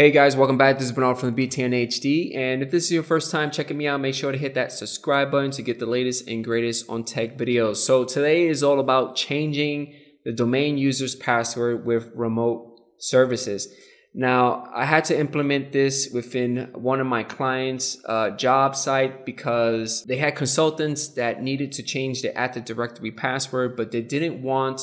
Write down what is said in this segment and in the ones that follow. Hey guys, welcome back. This is Bernardo from the BTNHD, and if this is your first time checking me out, make sure to hit that subscribe button to get the latest and greatest on tech videos. So today is all about changing the domain user's password with remote services. Now, I had to implement this within one of my clients' job site because they had consultants that needed to change the Active Directory password, but they didn't want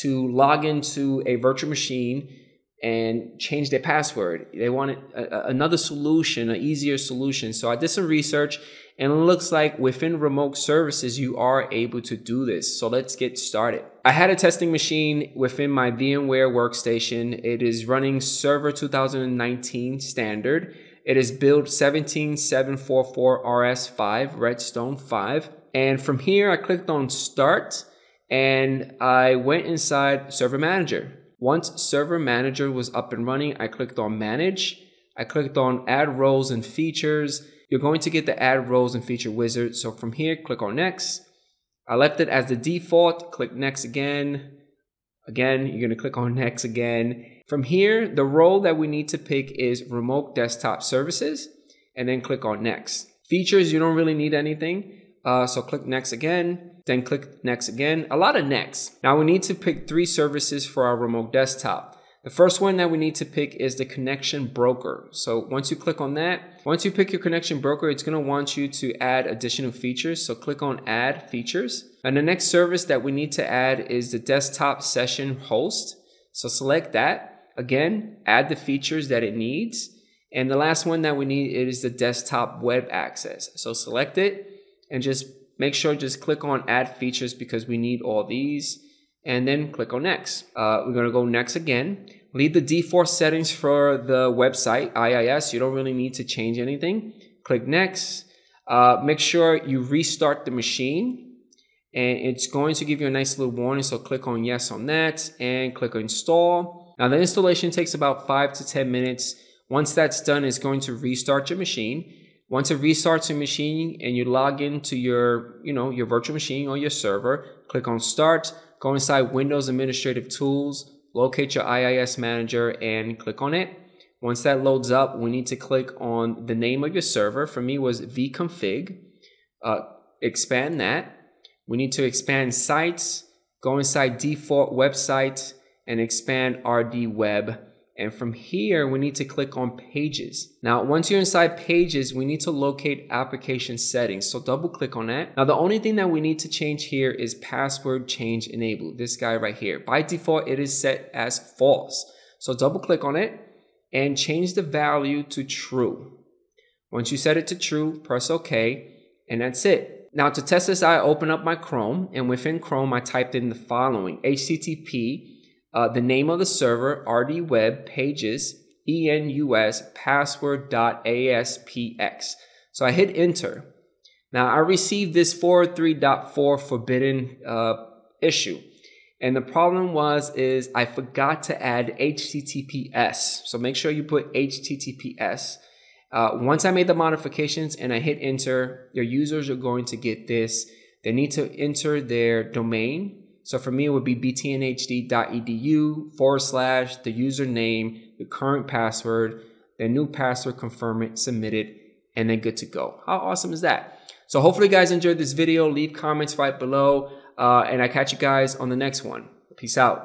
to log into a virtual machine and change their password. They wanted another solution, an easier solution. So I did some research, and it looks like within remote services, you are able to do this. So let's get started. I had a testing machine within my VMware workstation. It is running Server 2019 standard. It is build 17744 RS5, Redstone 5. And from here, I clicked on Start, and I went inside Server Manager. Once Server Manager was up and running, I clicked on Manage. I clicked on Add Roles and Features. You're going to get the Add Roles and Feature wizard. So from here, click on Next. I left it as the default. Click Next again. Again, you're going to click on Next again. From here, the role that we need to pick is Remote Desktop Services, and then click on Next. Features, you don't really need anything. So click Next again, then click Next again, a lot of next. Now we need to pick three services for our remote desktop. The first one that we need to pick is the connection broker. So once you click on that, once you pick your connection broker, it's gonna want you to add additional features. So click on Add Features. And the next service that we need to add is the desktop session host. So select that. Again, add the features that it needs. And the last one that we need is the desktop web access. So select it. And just make sure, just click on Add Features because we need all these, and then click on Next. We're gonna go Next again. Leave the default settings for the website, IIS. You don't really need to change anything. Click Next. Make sure you restart the machine, and it's going to give you a nice little warning. So click on Yes on that, and click on Install. Now the installation takes about 5 to 10 minutes. Once that's done, it's going to restart your machine. Once it restarts your machine and you log into your, your virtual machine or your server, click on Start, go inside Windows Administrative Tools, locate your IIS Manager, and click on it. Once that loads up, we need to click on the name of your server. For me, it was vconfig. Expand that. We need to expand sites, go inside default website, and expand RD web. And from here, we need to click on Pages. Now, once you're inside Pages, we need to locate Application Settings. So double click on that. Now, the only thing that we need to change here is Password Change Enable, this guy right here. By default, it is set as false. So double click on it and change the value to true. Once you set it to true, press OK, and that's it. Now, to test this, I open up my Chrome, and within Chrome, I typed in the following: HTTP, the name of the server, RD web, pages, ENUS, password.aspx. So I hit enter. Now I received this 403.4 forbidden issue. And the problem is I forgot to add HTTPS. So make sure you put HTTPS. Once I made the modifications and I hit enter, your users are going to get this. They need to enter their domain. So for me, it would be btnhd.edu/ the username, the current password, the new password, confirm it, submit it, and then good to go. How awesome is that? So hopefully you guys enjoyed this video. Leave comments right below, and I catch you guys on the next one. Peace out.